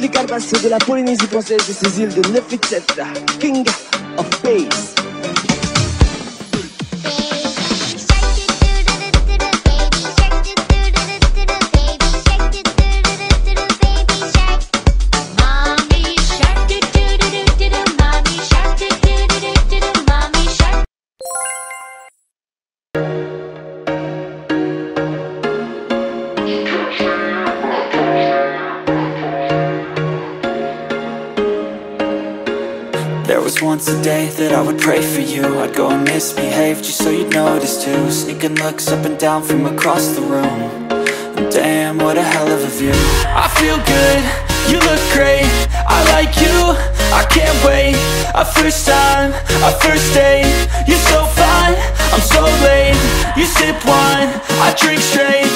l'incarnation de la Polynésie française et ses îles de Neficheta, King of Bass. There was once a day that I would pray for you. I'd go and misbehave just so you'd notice too. Sneaking looks up and down from across the room. And damn, what a hell of a view. I feel good, you look great. I like you, I can't wait. A first time, a first date. You're so fine, I'm so late. You sip wine, I drink straight.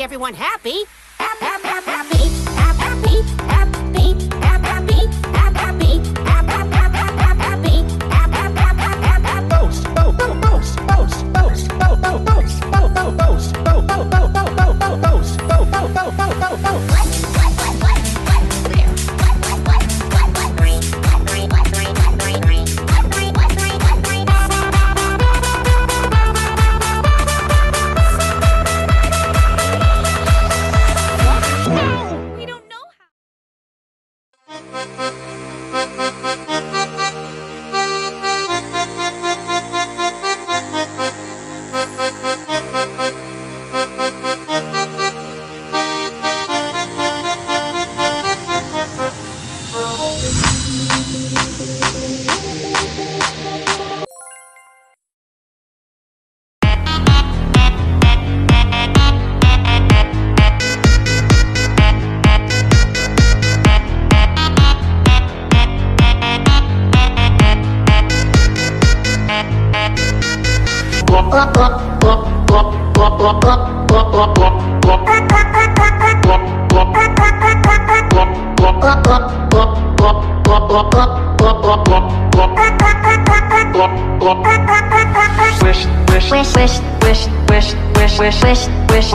Everyone happy. Wish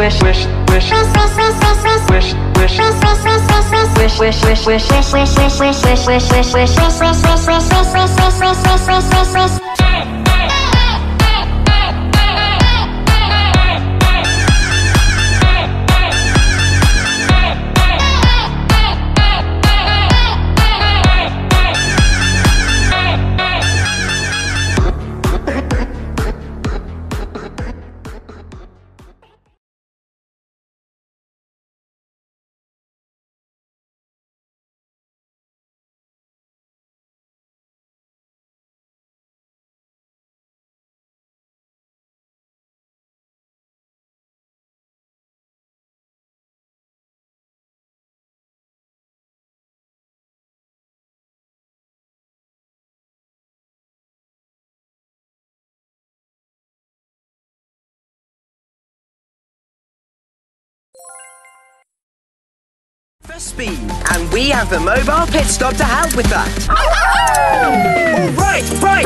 For speed, and we have the mobile pit stop to help with that. All right, right.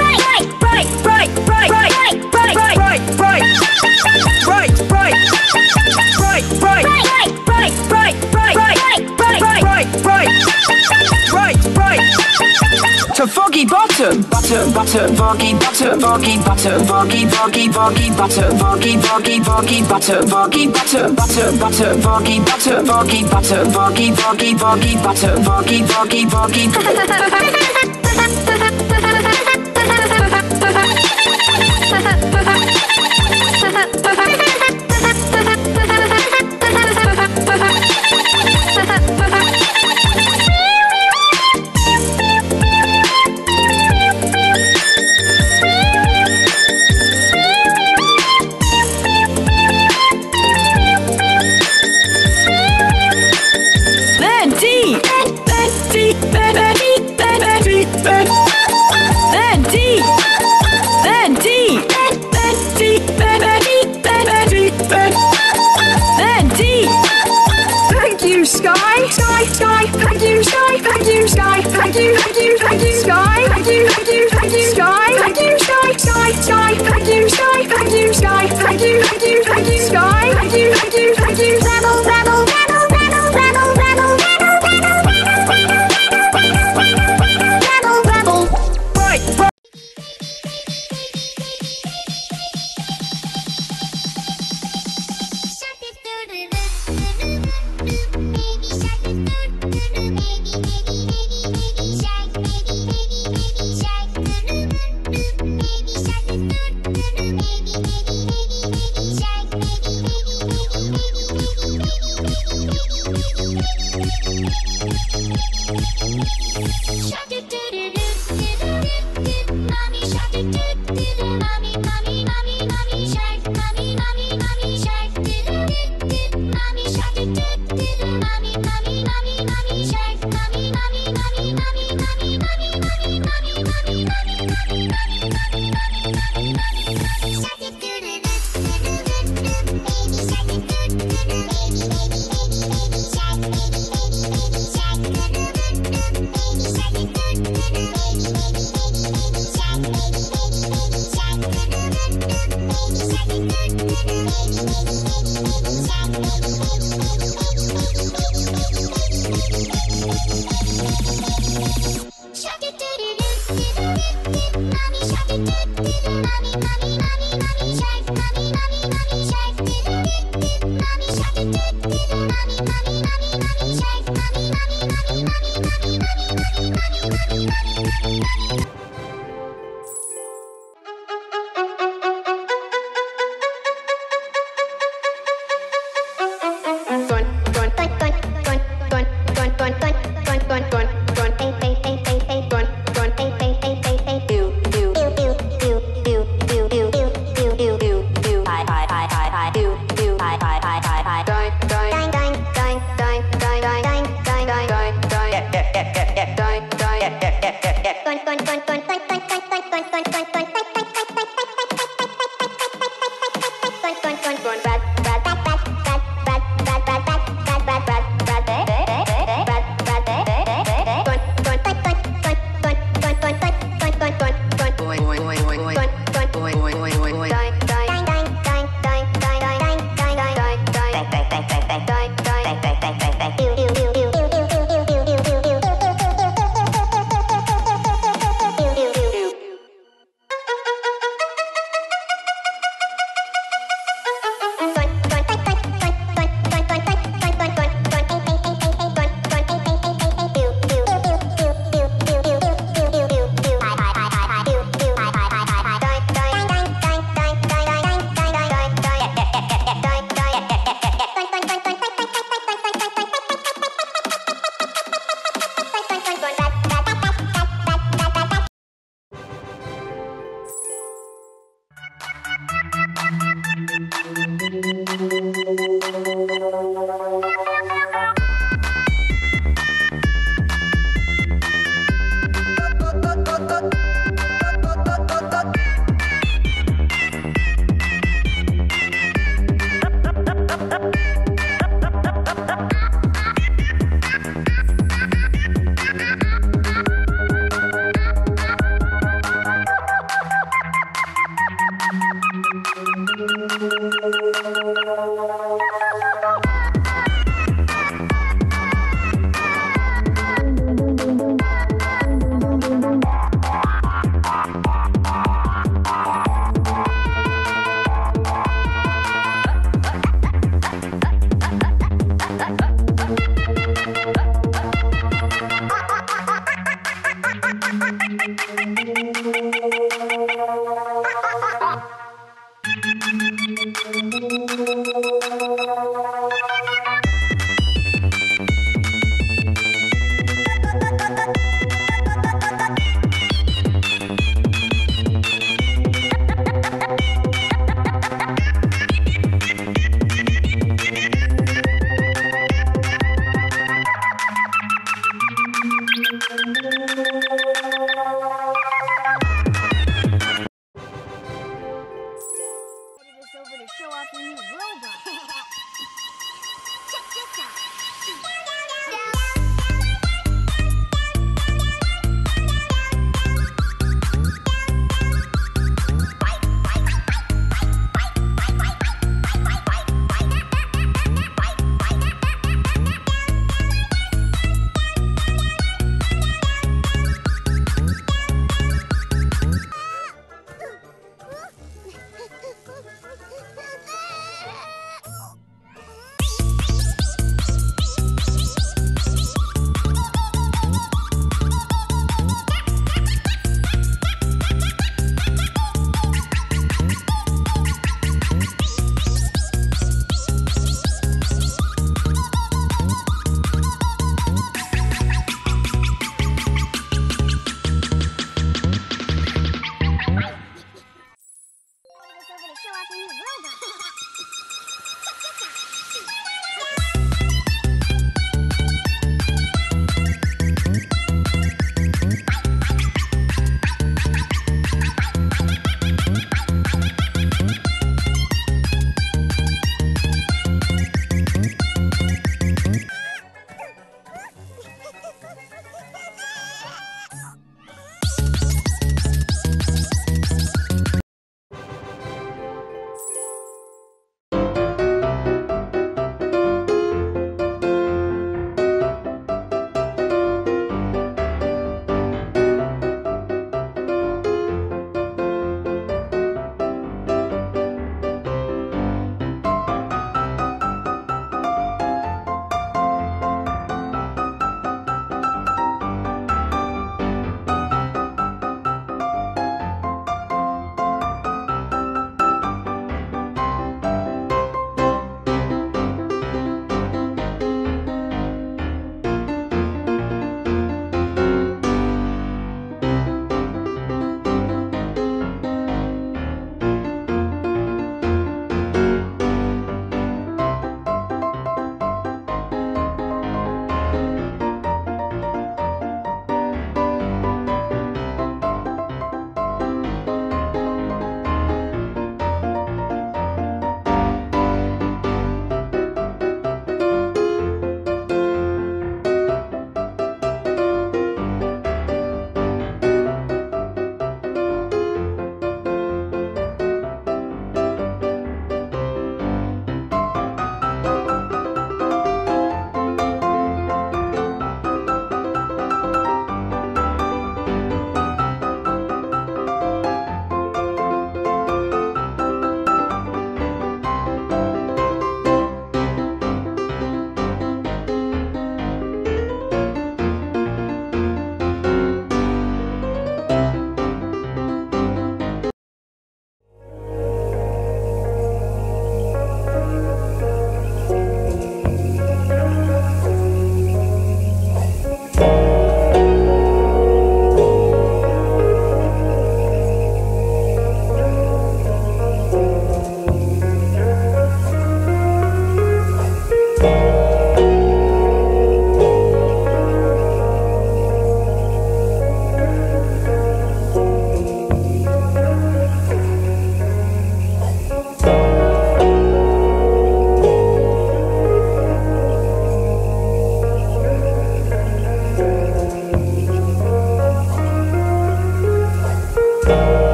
To foggy bottom, foggy bottom, foggy Foggy, foggy, butter, foggy, foggy, foggy.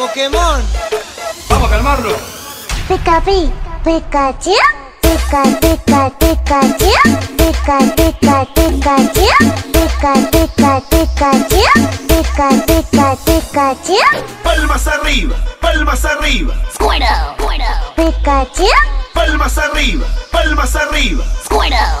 Pokémon. Vamos a calmarlo. Pikachu, Pikachu, Pikachu, Pikachu, Pikachu, Pikachu, Pikachu, Pikachu. Palmas arriba, Squirtle, Pikachu. Palmas arriba, Squirtle.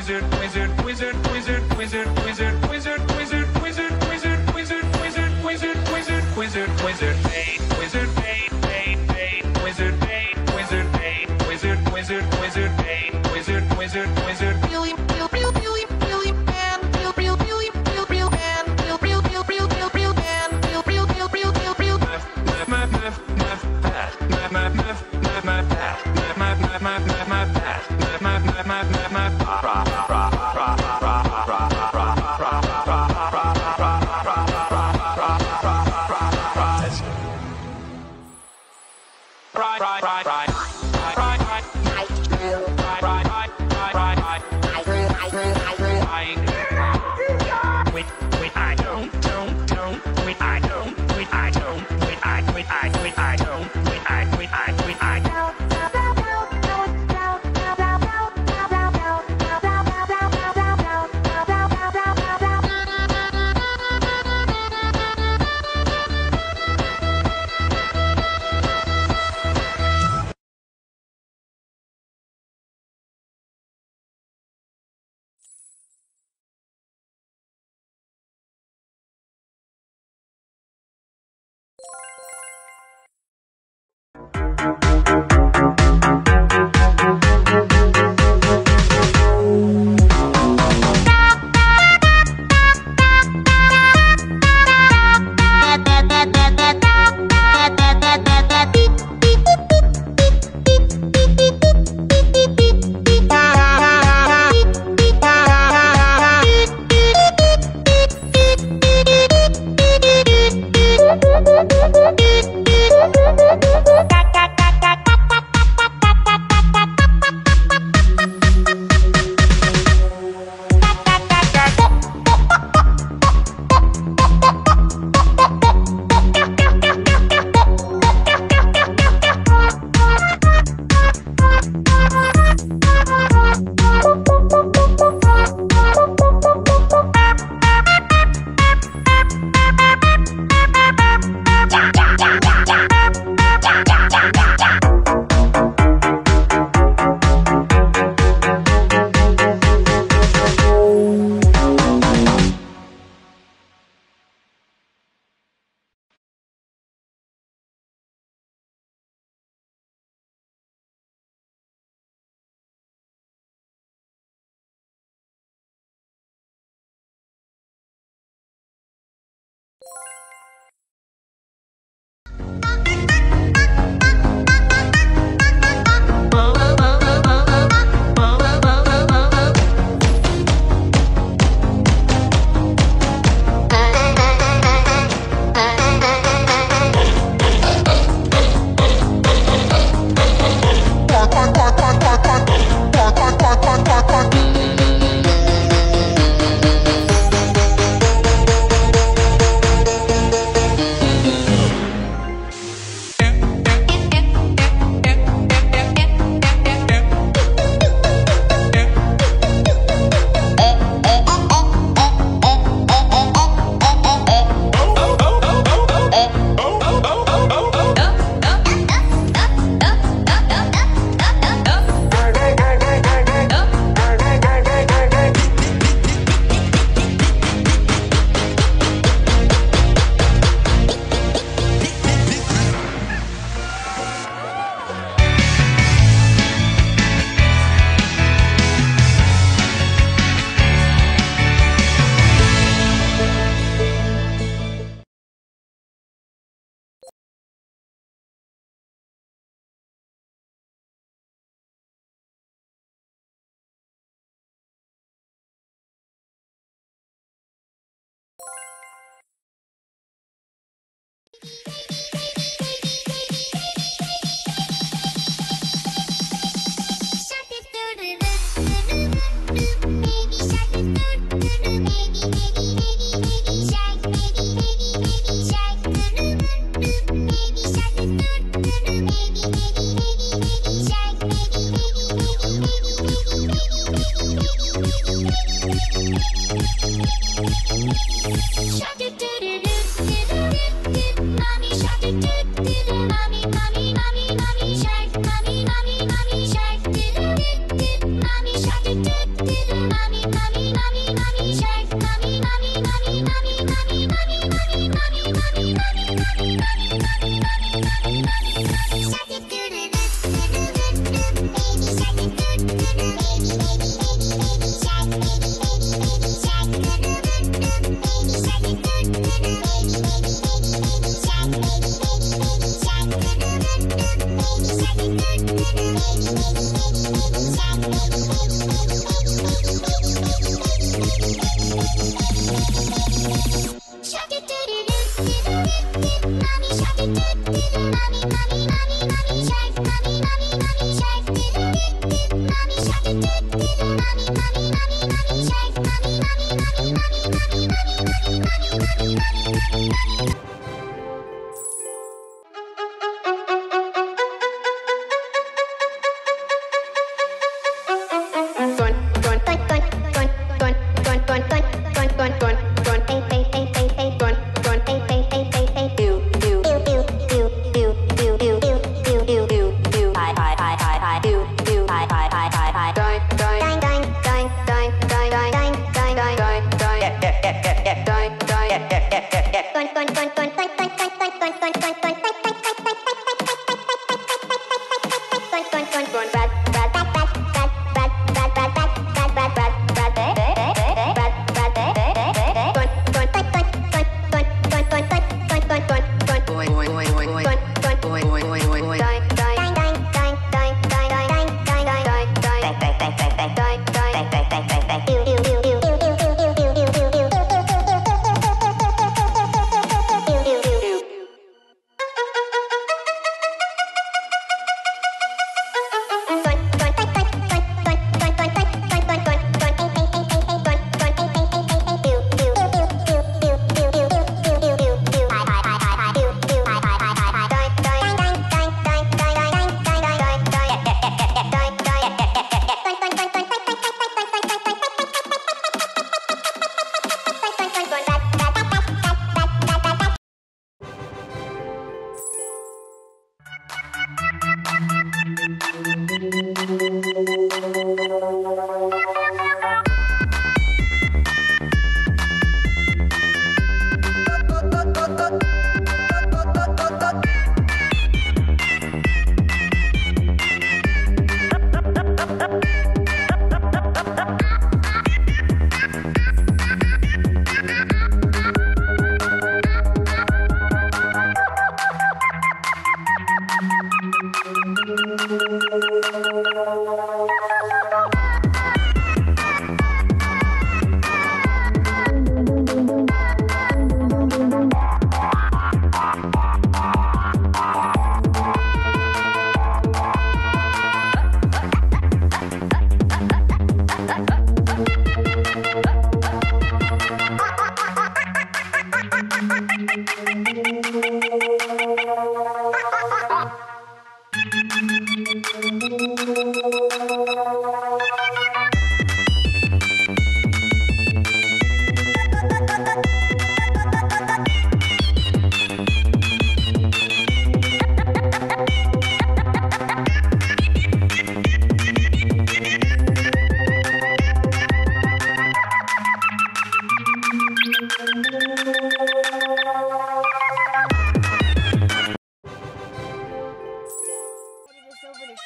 Wizard, wizard, wizard, wizard, wizard, wizard, wizard, wizard, wizard, wizard, wizard, wizard, wizard, wizard, wizard, wizard, hey, wizard, hey, hey, hey, wizard, hey, wizard, hey, wizard, wizard, wizard, hey, wizard, wizard, wizard, really, real, really, really, man, real, really, real, man, real, real, real, real, man, real,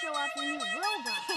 Show off your new robot.